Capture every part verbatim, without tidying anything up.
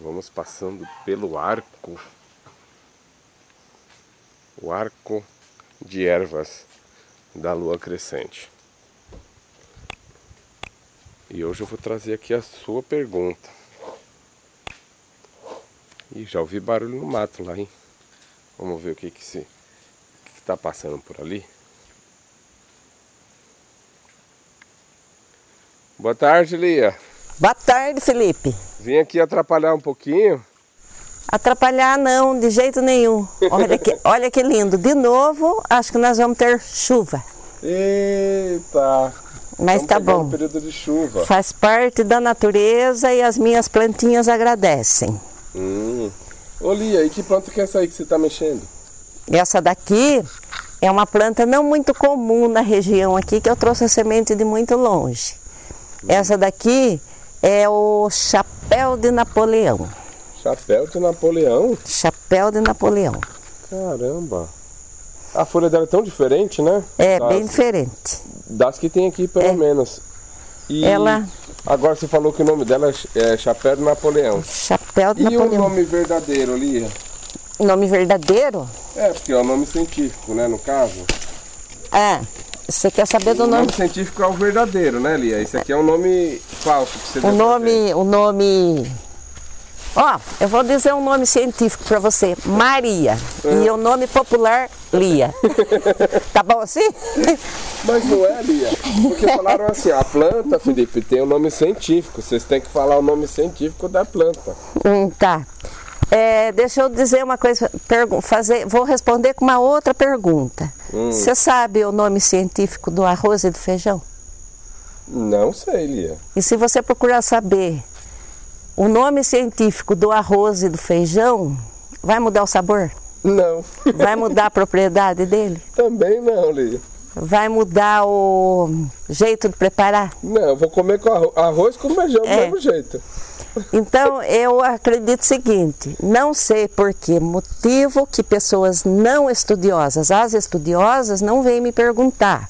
Vamos passando pelo arco, o arco de ervas da lua crescente. E hoje eu vou trazer aqui a sua pergunta. Ih, já ouvi barulho no mato lá, hein? Vamos ver o que que se que tá passando por ali. Boa tarde, Lia. Boa tarde, Felipe. Vim aqui atrapalhar um pouquinho. Atrapalhar não, de jeito nenhum. Olha que, olha que lindo. De novo, acho que nós vamos ter chuva. Eita! Mas tá bom. Um período de chuva. Faz parte da natureza e as minhas plantinhas agradecem. Hum. Ô Lia, e que planta que é essa aí que você tá mexendo? Essa daqui é uma planta não muito comum na região aqui, que eu trouxe a semente de muito longe. Essa daqui é o chapéu de Napoleão. Chapéu de Napoleão? Chapéu de Napoleão. Caramba! A folha dela é tão diferente, né? É, das, bem diferente. Das que tem aqui, pelo é. menos. E ela... agora você falou que o nome dela é Chapéu de Napoleão. Chapéu de e Napoleão. E o nome verdadeiro, Lia? Nome verdadeiro? É, porque é o nome científico, né, no caso. É. Você quer saber do nome? O nome científico é o verdadeiro, né, Lia? Isso aqui é um nome falso que você deu. O nome, o nome... Ó, eu vou dizer um nome científico para você. Maria. É. E o nome popular, Lia. Tá bom assim? Mas não é, Lia. Porque falaram assim, a planta, Felipe, tem um nome científico. Vocês têm que falar o nome científico da planta. Hum, tá. É, deixa eu dizer uma coisa, fazer, vou responder com uma outra pergunta. Hum. Você sabe o nome científico do arroz e do feijão? Não sei, Lia. E se você procurar saber o nome científico do arroz e do feijão, vai mudar o sabor? Não. Vai mudar a propriedade dele? Também não, Lia. Vai mudar o jeito de preparar? Não, eu vou comer com arroz, arroz com feijão do é. mesmo jeito. Então, eu acredito o seguinte, não sei por que motivo que pessoas não estudiosas, as estudiosas não vêm me perguntar.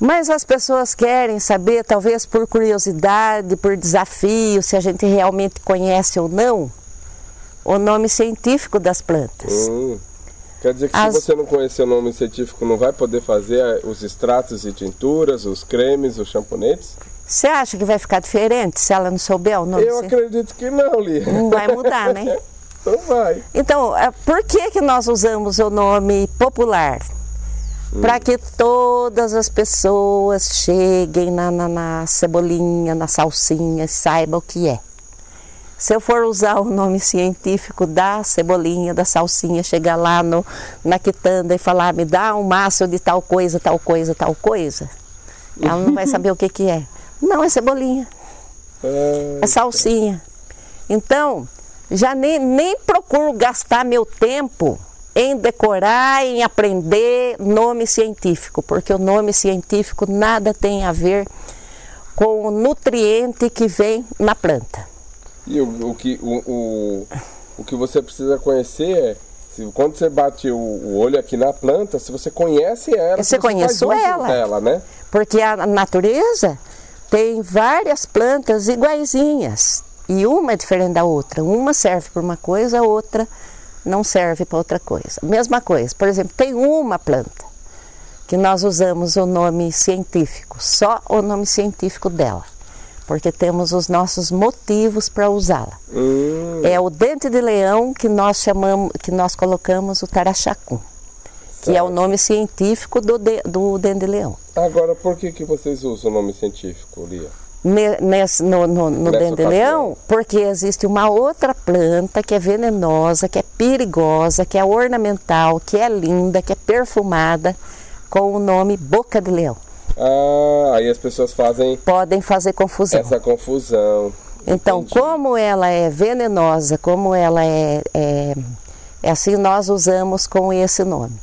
Mas as pessoas querem saber, talvez por curiosidade, por desafio, se a gente realmente conhece ou não, o nome científico das plantas. Hum. Quer dizer que as... se você não conhecer o nome científico, não vai poder fazer os extratos e tinturas, os cremes, os champonetes? Você acha que vai ficar diferente se ela não souber o nome? Eu assim? acredito que não, Lia. Não vai mudar, né? Não vai. Então, por que que nós usamos o nome popular? Hum. Para que todas as pessoas cheguem na, na, na cebolinha, na salsinha e saibam o que é. Se eu for usar o nome científico da cebolinha, da salsinha, chegar lá no, na quitanda e falar, me dá um maço de tal coisa, tal coisa, tal coisa, ela não vai saber o que que é. Não, é cebolinha, é, é salsinha. Então, já nem, nem procuro gastar meu tempo em decorar, em aprender nome científico, porque o nome científico nada tem a ver com o nutriente que vem na planta. E o, o, que, o, o, o que você precisa conhecer é, se, quando você bate o, o olho aqui na planta, se você conhece ela, você, você conhece ela, dela, né? Porque a natureza... tem várias plantas iguaizinhas e uma é diferente da outra. Uma serve para uma coisa, a outra não serve para outra coisa. Mesma coisa, por exemplo, tem uma planta que nós usamos o nome científico, só o nome científico dela, porque temos os nossos motivos para usá-la. Hum. É o dente de leão que nós chamamos, que nós colocamos o Taraxacum. Que é o nome científico do, de, do dente de leão. Agora, por que que vocês usam o nome científico, Lia? Nesse, no no, no dente de leão, porque existe uma outra planta que é venenosa, que é perigosa, que é ornamental, que é linda, que é perfumada, com o nome boca de leão. Ah, aí as pessoas fazem... podem fazer confusão. Essa confusão. Então, entendi. Como ela é venenosa, como ela é, é... é assim, nós usamos com esse nome.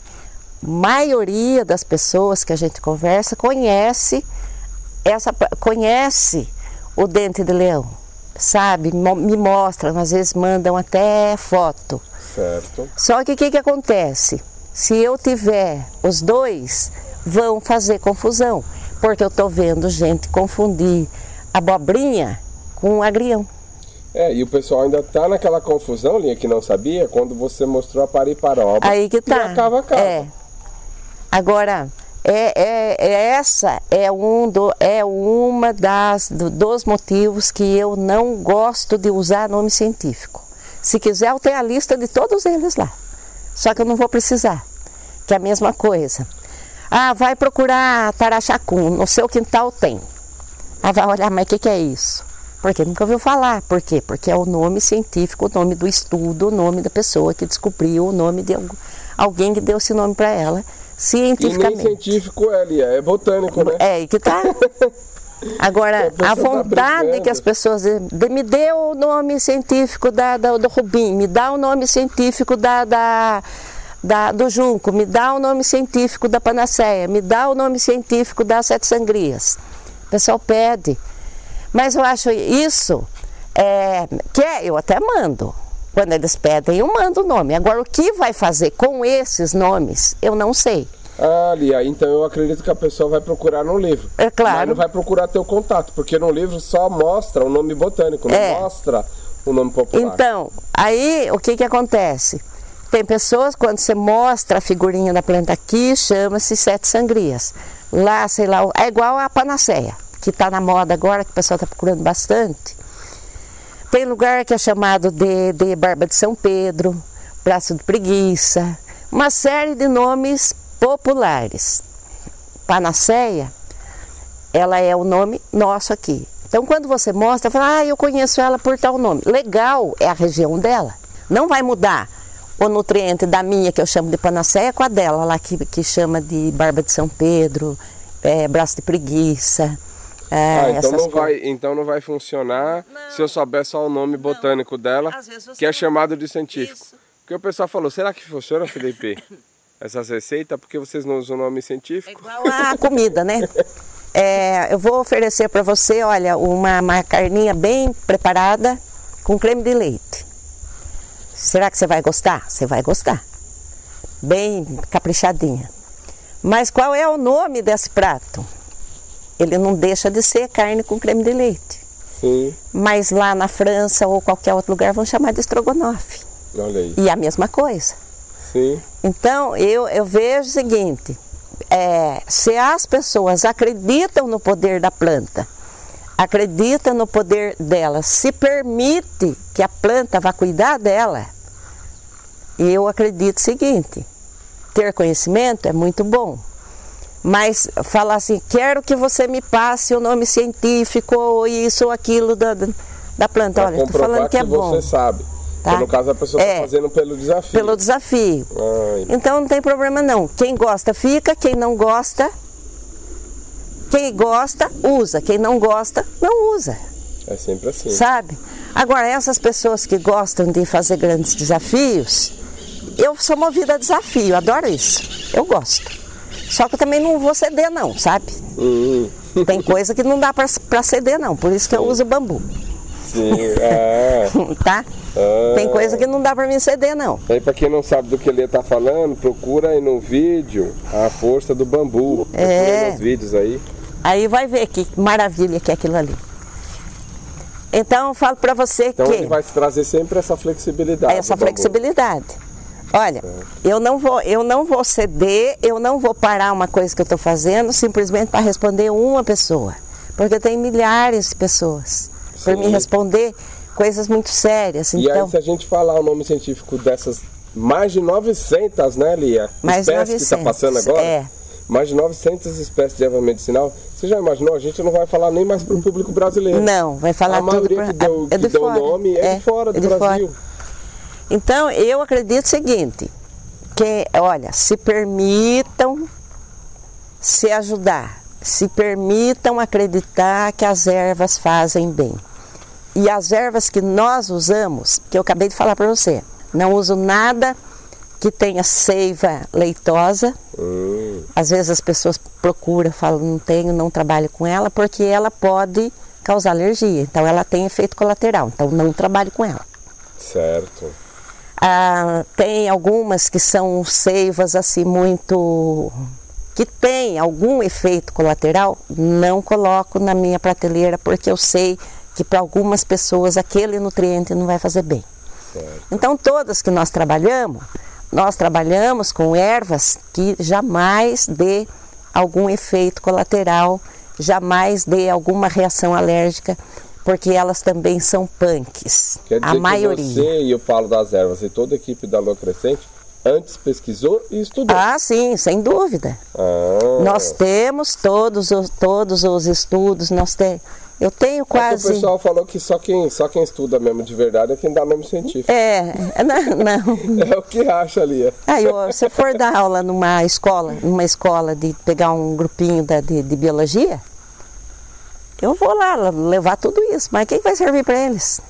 Maioria das pessoas que a gente conversa conhece, essa, conhece o dente de leão, sabe? Me mostram, às vezes mandam até foto. Certo. Só que o que que acontece? Se eu tiver os dois, vão fazer confusão, porque eu estou vendo gente confundir abobrinha com agrião. É, e o pessoal ainda tá naquela confusão, Linha, que não sabia, quando você mostrou a pariparoba. Aí que tá. E acaba, acaba. É. Agora, é, é, é essa é, um do, é uma das, do, dos motivos que eu não gosto de usar nome científico. Se quiser, eu tenho a lista de todos eles lá. Só que eu não vou precisar, que é a mesma coisa. Ah, vai procurar Taraxacum, no seu quintal tem. Ah, vai olhar, mas o que, que é isso? Porque nunca ouviu falar. Por quê? Porque é o nome científico, o nome do estudo, o nome da pessoa que descobriu, o nome de alguém que deu esse nome para ela, cientificamente. E nem científico é, Lia, é botânico, né? É, e que tá. Agora, a vontade tá que as pessoas dizem, me dê o nome científico da, da, do rubim, me dá o nome científico da, da, da, do junco, me dá o nome científico da panaceia, me dá o nome científico das sete sangrias. O pessoal pede. Mas eu acho isso, é, que é, eu até mando, quando eles pedem, eu mando o nome. Agora, o que vai fazer com esses nomes, eu não sei. Ah, Lia, então eu acredito que a pessoa vai procurar no livro. É claro. Mas não vai procurar teu contato, porque no livro só mostra o nome botânico, não é. Mostra o nome popular. Então, aí o que que acontece? Tem pessoas, quando você mostra a figurinha da planta aqui, chama-se sete sangrias. Lá, sei lá, é igual a panaceia, que está na moda agora, que o pessoal está procurando bastante. Tem lugar que é chamado de, de Barba de São Pedro, Braço de Preguiça, uma série de nomes populares. Panaceia, ela é o nome nosso aqui. Então, quando você mostra, fala, ah, eu conheço ela por tal nome. Legal, é a região dela. Não vai mudar o nutriente da minha, que eu chamo de panaceia, com a dela lá, que, que chama de Barba de São Pedro, é, Braço de Preguiça. É, ah, então não, vai, então não vai funcionar não, se eu souber só o nome botânico não, dela, que é chamado de científico. Isso. Porque o pessoal falou, será que funciona, Felipe, essas receitas? Porque vocês não usam o nome científico? É igual a comida, né? É, eu vou oferecer para você, olha, uma, uma carninha bem preparada com creme de leite. Será que você vai gostar? Você vai gostar. Bem caprichadinha. Mas qual é o nome desse prato? Ele não deixa de ser carne com creme de leite. Sim. Mas lá na França ou qualquer outro lugar vão chamar de estrogonofe. Olha aí. E a mesma coisa. Sim. Então eu, eu vejo o seguinte, é, se as pessoas acreditam no poder da planta, acreditam no poder dela, se permite que a planta vá cuidar dela, eu acredito o seguinte, ter conhecimento é muito bom. Mas falar assim, quero que você me passe o nome científico ou isso ou aquilo da, da planta. Olha, estou falando que é bom. Você sabe. Tá? No caso, a pessoa está é, fazendo pelo desafio. Pelo desafio. Ai. Então não tem problema não. Quem gosta fica, quem não gosta, quem gosta usa, quem não gosta não usa. É sempre assim. Sabe? Agora, essas pessoas que gostam de fazer grandes desafios, eu sou movida a desafio, adoro isso, eu gosto. Só que eu também não vou ceder não, sabe? Uhum. Tem coisa que não dá para ceder não, por isso que eu uso bambu. Sim, é. Tá? É. Tem coisa que não dá para mim ceder não. Aí para quem não sabe do que ele tá falando, procura aí no vídeo a força do bambu. É. Nos vídeos aí. Aí vai ver que maravilha que é aquilo ali. Então eu falo para você então, que... Então ele vai trazer sempre essa flexibilidade. Essa flexibilidade. Olha, eu não vou, eu não vou ceder, eu não vou parar uma coisa que eu estou fazendo simplesmente para responder uma pessoa. Porque tem milhares de pessoas para me responder coisas muito sérias. E então, aí se a gente falar o nome científico dessas mais de novecentas, né, Lia? Mais de novecentas. Espécies que está passando agora? É. Mais de novecentas espécies de erva medicinal. Você já imaginou? A gente não vai falar nem mais para o público brasileiro. Não, vai falar a tudo para... A maioria que deu, é que de deu fora. Nome é, é de fora do é de Brasil. Fora. Então, eu acredito o seguinte, que, olha, se permitam se ajudar, se permitam acreditar que as ervas fazem bem. E as ervas que nós usamos, que eu acabei de falar para você, não uso nada que tenha seiva leitosa. Hum. Às vezes as pessoas procuram, falam, não tenho, não trabalho com ela, porque ela pode causar alergia, então ela tem efeito colateral, então não trabalho com ela. Certo. Ah, tem algumas que são seivas assim muito... que tem algum efeito colateral, não coloco na minha prateleira porque eu sei que para algumas pessoas aquele nutriente não vai fazer bem. Certo. Então todas que nós trabalhamos, nós trabalhamos com ervas que jamais dê algum efeito colateral, jamais dê alguma reação alérgica, porque elas também são punks, Quer dizer a maioria. Que você e o Paulo das Ervas e toda a equipe da Lua Crescente antes pesquisou e estudou. Ah, sim, sem dúvida. Ah. Nós temos todos os, todos os estudos, nós temos. Eu tenho quase... É que o pessoal falou que só quem, só quem estuda mesmo de verdade é quem dá nome científico. É, não, não. É o que acha, Lia. Aí, ó, se eu for dar aula numa escola, numa escola de pegar um grupinho da, de, de biologia, eu vou lá levar tudo isso, mas quem vai servir para eles?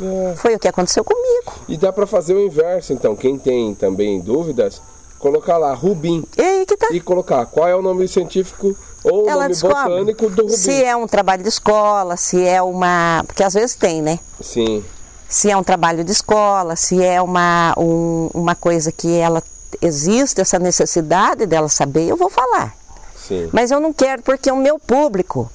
É. Foi o que aconteceu comigo. E dá para fazer o inverso, então, quem tem também dúvidas, colocar lá Rubim e, aí que tá. e colocar qual é o nome científico... Ou ela descobre botânico do rubim. Se é um trabalho de escola, se é uma... Porque às vezes tem, né? Sim. Se é um trabalho de escola, se é uma, um, uma coisa que ela existe, essa necessidade dela saber, eu vou falar. Sim. Mas eu não quero, porque o meu público,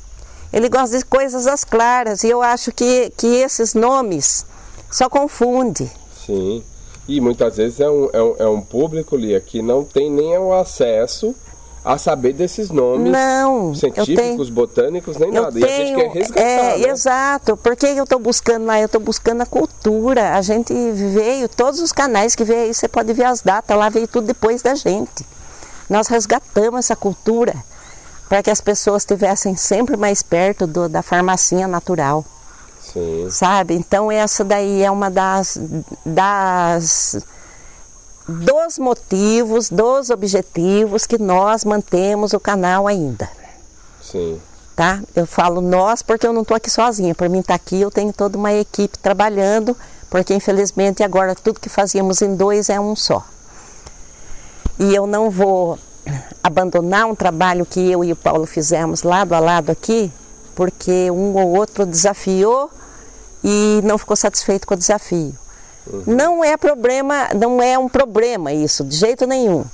ele gosta de coisas às claras, e eu acho que, que esses nomes só confunde. Sim. E muitas vezes é um, é um, é um público, Lia, que não tem nem o acesso... a saber desses nomes não, científicos, tenho, botânicos, nem nada. Tenho, e a gente quer resgatar, é, né? Exato, porque eu estou buscando lá, eu estou buscando a cultura. A gente veio, todos os canais que veio aí, você pode ver as datas, lá veio tudo depois da gente. Nós resgatamos essa cultura para que as pessoas estivessem sempre mais perto do, da farmacinha natural. Sim. Sabe? Então essa daí é uma das... das dos motivos, dos objetivos que nós mantemos o canal ainda. Sim. Tá? Eu falo nós porque eu não estou aqui sozinha. Por mim estar aqui, eu tenho toda uma equipe trabalhando, porque infelizmente agora tudo que fazíamos em dois é um só. E eu não vou abandonar um trabalho que eu e o Paulo fizemos lado a lado aqui, porque um ou outro desafiou e não ficou satisfeito com o desafio. Uhum. Não é problema, não é um problema isso, de jeito nenhum.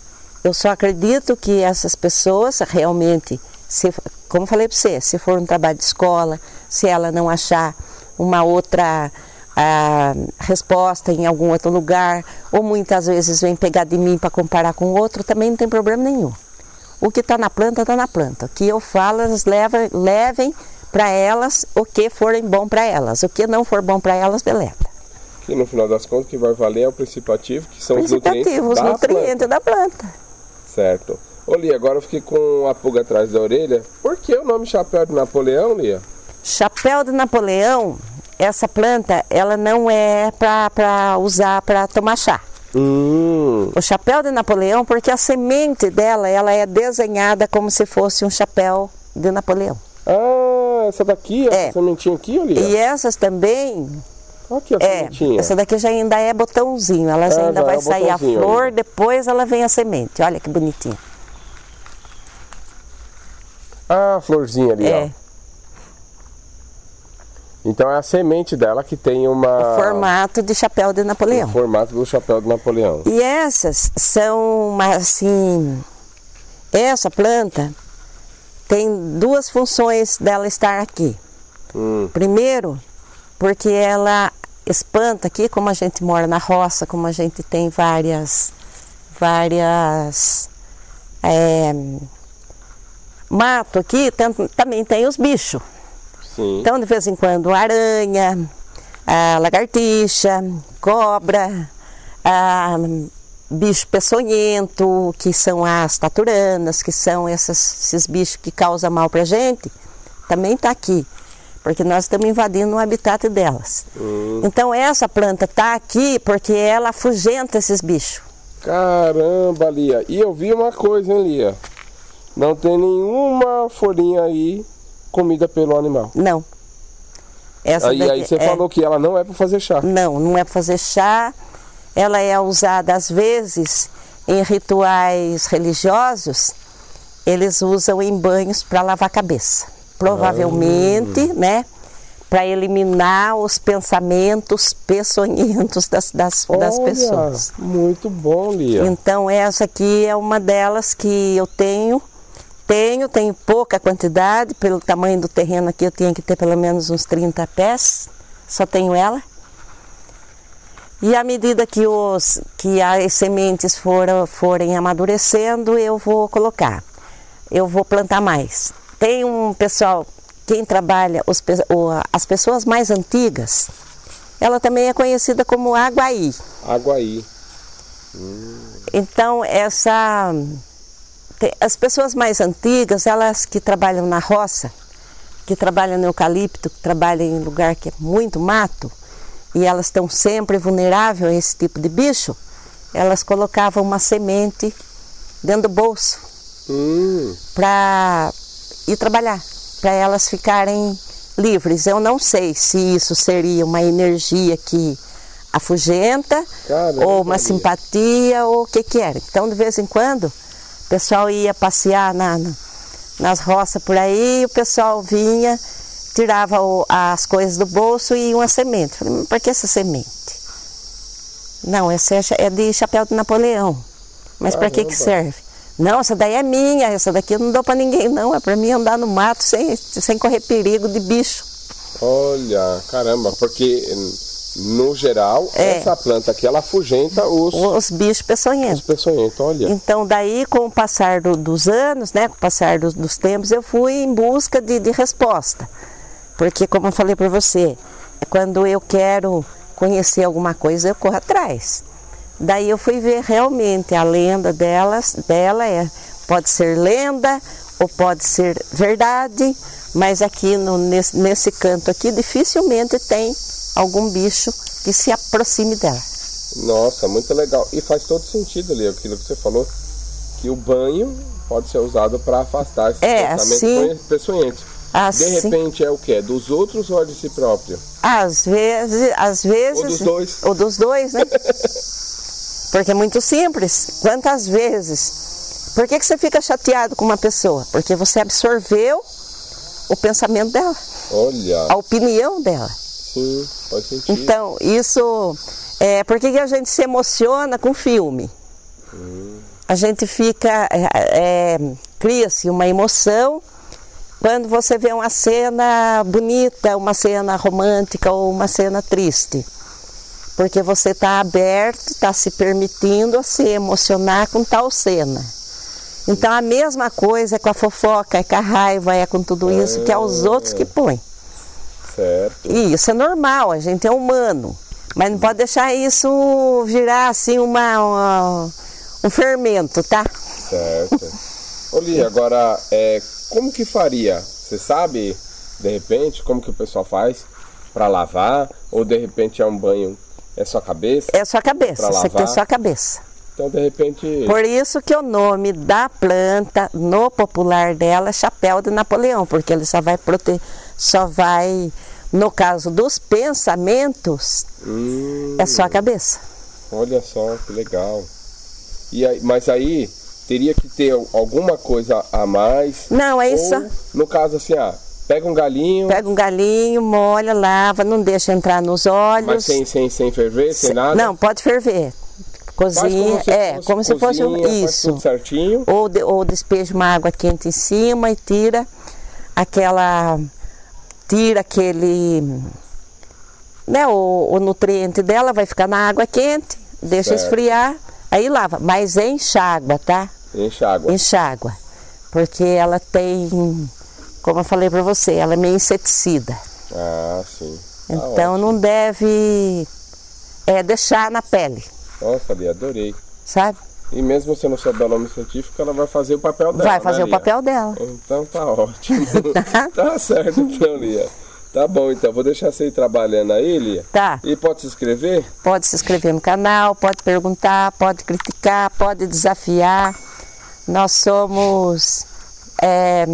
Eu só acredito que essas pessoas realmente, se, como eu falei para você, se for um trabalho de escola, se ela não achar uma outra a, resposta em algum outro lugar, ou muitas vezes vem pegar de mim para comparar com outro, também não tem problema nenhum. O que está na planta, está na planta. O que eu falo, elas levem, levem para elas o que forem bom para elas. O que não for bom para elas, deleta. E no final das contas, o que vai valer é o princípio ativo, que são os nutrientes, os da, nutrientes planta. da planta. Certo. Ô, Lia, agora eu fiquei com a pulga atrás da orelha. Por que o nome chapéu de Napoleão, Lia? Chapéu de Napoleão, essa planta, ela não é para usar para tomar chá. Hum. O chapéu de Napoleão, porque a semente dela, ela é desenhada como se fosse um chapéu de Napoleão. Ah, essa daqui, essa é. sementinha aqui, Lia? E essas também... Aqui, é, essa daqui já ainda é botãozinho, ela é, ainda vai é sair a flor, ainda. Depois ela vem a semente, olha que bonitinha. Ah, a florzinha ali, é. ó. Então é a semente dela que tem uma... O formato de chapéu de Napoleão. O formato do chapéu de Napoleão. E essas são, uma, assim, essa planta tem duas funções dela estar aqui. Hum. Primeiro... porque ela espanta aqui, como a gente mora na roça, como a gente tem várias, várias é, mato aqui, tanto, também tem os bichos. Sim. Então, de vez em quando, aranha, a lagartixa, cobra, a bicho peçonhento, que são as taturanas, que são essas, esses bichos que causam mal pra gente, também tá aqui. Porque nós estamos invadindo o habitat delas. Hum. Então essa planta está aqui porque ela afugenta esses bichos. Caramba, Lia. E eu vi uma coisa, hein, Lia? Não tem nenhuma folhinha aí comida pelo animal. Não. Essa aí, daqui, aí você é... falou que ela não é para fazer chá. Não, não é para fazer chá. Ela é usada às vezes em rituais religiosos. Eles usam em banhos para lavar a cabeça. Provavelmente, ah. né, para eliminar os pensamentos peçonhentos das, das, Olha, das pessoas. Muito bom, Lia. Então essa aqui é uma delas que eu tenho, Tenho, tenho pouca quantidade, pelo tamanho do terreno aqui eu tinha que ter pelo menos uns trinta pés, só tenho ela. E à medida que, os, que as sementes foram, forem amadurecendo, eu vou colocar, eu vou plantar mais. Tem um pessoal, quem trabalha, os, as pessoas mais antigas, ela também é conhecida como aguaí. Aguaí. Hum. Então, essa, as pessoas mais antigas, elas que trabalham na roça, que trabalham no eucalipto, que trabalham em lugar que é muito mato, e elas estão sempre vulneráveis a esse tipo de bicho, elas colocavam uma semente dentro do bolso hum. para ir trabalhar, para elas ficarem livres. Eu não sei se isso seria uma energia que afugenta, Caramba, ou uma simpatia, ou o que que era. Então, de vez em quando, o pessoal ia passear na, na, nas roças por aí, o pessoal vinha, tirava o, as coisas do bolso e uma semente. Falei, mas para que essa semente? Não, essa é, é de chapéu de Napoleão. Mas para que que serve? Não, essa daí é minha, essa daqui eu não dou para ninguém não, é para mim andar no mato sem, sem correr perigo de bicho. Olha, caramba, porque no geral, é. essa planta aqui, ela afugenta os... Os bichos peçonhentos. Os peçonhentos, olha. Então daí, com o passar do, dos anos, né, com o passar do, dos tempos, eu fui em busca de, de resposta. Porque, como eu falei para você, quando eu quero conhecer alguma coisa, eu corro atrás. Daí eu fui ver realmente a lenda delas, dela, é, pode ser lenda ou pode ser verdade, mas aqui no, nesse, nesse canto aqui dificilmente tem algum bicho que se aproxime dela. Nossa, muito legal. E faz todo sentido ali aquilo que você falou, que o banho pode ser usado para afastar esses é, pensamentos peçonhentos. Assim, de repente é o que? Dos outros ou de si próprio? Às vezes, às vezes... Ou dos dois. Ou dos dois, né? Porque é muito simples. Quantas vezes? Por que que você fica chateado com uma pessoa? Porque você absorveu o pensamento dela. Olha. A opinião dela. Sim, faz sentido. Então, isso... É, por que que a gente se emociona com filme? Hum. A gente fica... É, é, cria-se uma emoção... Quando você vê uma cena bonita, uma cena romântica ou uma cena triste. Porque você está aberto, está se permitindo a se emocionar com tal cena. Então a mesma coisa é com a fofoca, é com a raiva, é com tudo isso, que é os outros que põem. Certo. E isso é normal, a gente é humano. Mas não pode deixar isso virar assim uma, uma, um fermento, tá? Certo. Ô Lia, agora... É... Como que faria? Você sabe, de repente, como que o pessoal faz para lavar? Ou de repente é um banho, é só a cabeça? É só a cabeça, você tem só a cabeça. Então, de repente... Por isso que o nome da planta, no popular dela, é chapéu de Napoleão, porque ele só vai proteger, só vai, no caso dos pensamentos, hum, é só a cabeça. Olha só, que legal. E aí, mas aí... Teria que ter alguma coisa a mais? Não, é isso. Ou, no caso assim, ah, pega um galinho... Pega um galinho, molha, lava, não deixa entrar nos olhos. Mas sem, sem, sem ferver, sem, sem nada? Não, pode ferver. Cozinha, é, como se fosse isso. Tudo certinho. Ou, de, ou despeja uma água quente em cima e tira aquela... Tira aquele... Né, o, o nutriente dela vai ficar na água quente, deixa certo. esfriar. Aí lava, mas enxágua, tá? Enxágua. Enxágua. Porque ela tem, como eu falei pra você, ela é meio inseticida. Ah, sim. Tá então ótimo. Não deve é, deixar na pele. Nossa, Lia, adorei. Sabe? E mesmo você não saber o nome científico, ela vai fazer o papel dela. Vai fazer né, o Lia? papel dela. Então tá ótimo. Tá? Tá certo, então, Lia. Tá bom, então. Vou deixar você ir trabalhando aí, Lia. Tá. E pode se inscrever? Pode se inscrever no canal, pode perguntar, pode criticar, pode desafiar. Nós somos... É,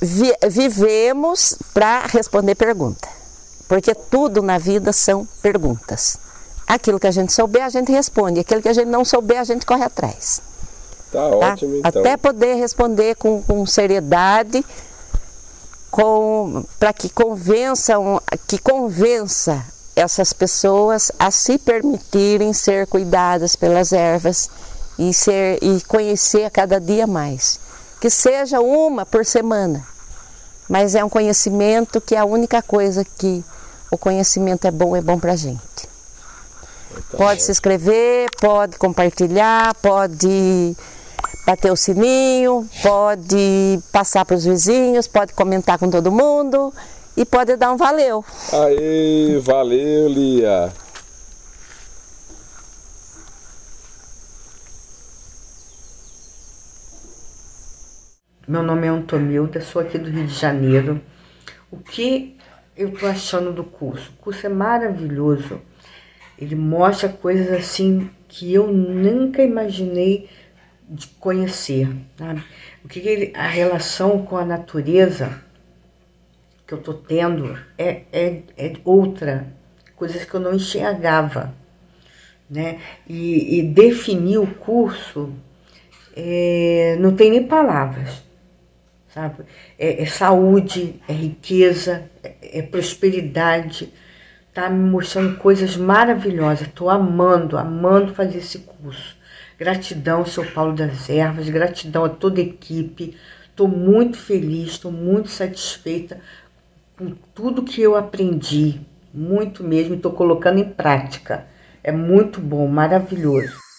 vi, vivemos para responder pergunta. Porque tudo na vida são perguntas. Aquilo que a gente souber, a gente responde. Aquilo que a gente não souber, a gente corre atrás. Tá, tá? Ótimo, então. Até poder responder com, com seriedade... para que convençam, que convença essas pessoas a se permitirem ser cuidadas pelas ervas e, ser, e conhecer a cada dia mais. Que seja uma por semana, mas é um conhecimento que é a única coisa que o conhecimento é bom, é bom para a gente. Então, pode se inscrever, pode compartilhar, pode bater o sininho, pode passar para os vizinhos, pode comentar com todo mundo e pode dar um valeu. Aê, valeu, Lia! Meu nome é Antônia, sou aqui do Rio de Janeiro. O que eu estou achando do curso? O curso é maravilhoso. Ele mostra coisas assim que eu nunca imaginei de conhecer, sabe? O que, que ele, a relação com a natureza que eu estou tendo é, é, é outra, coisas que eu não enxergava, né? E, e definir o curso é, não tem nem palavras, sabe? É, é saúde, é riqueza, é, é prosperidade. Tá me mostrando coisas maravilhosas. Tô amando, amando fazer esse curso. Gratidão, seu Paulo das Ervas, gratidão a toda a equipe. Tô muito feliz, tô muito satisfeita com tudo que eu aprendi. Muito mesmo, tô colocando em prática. É muito bom, maravilhoso.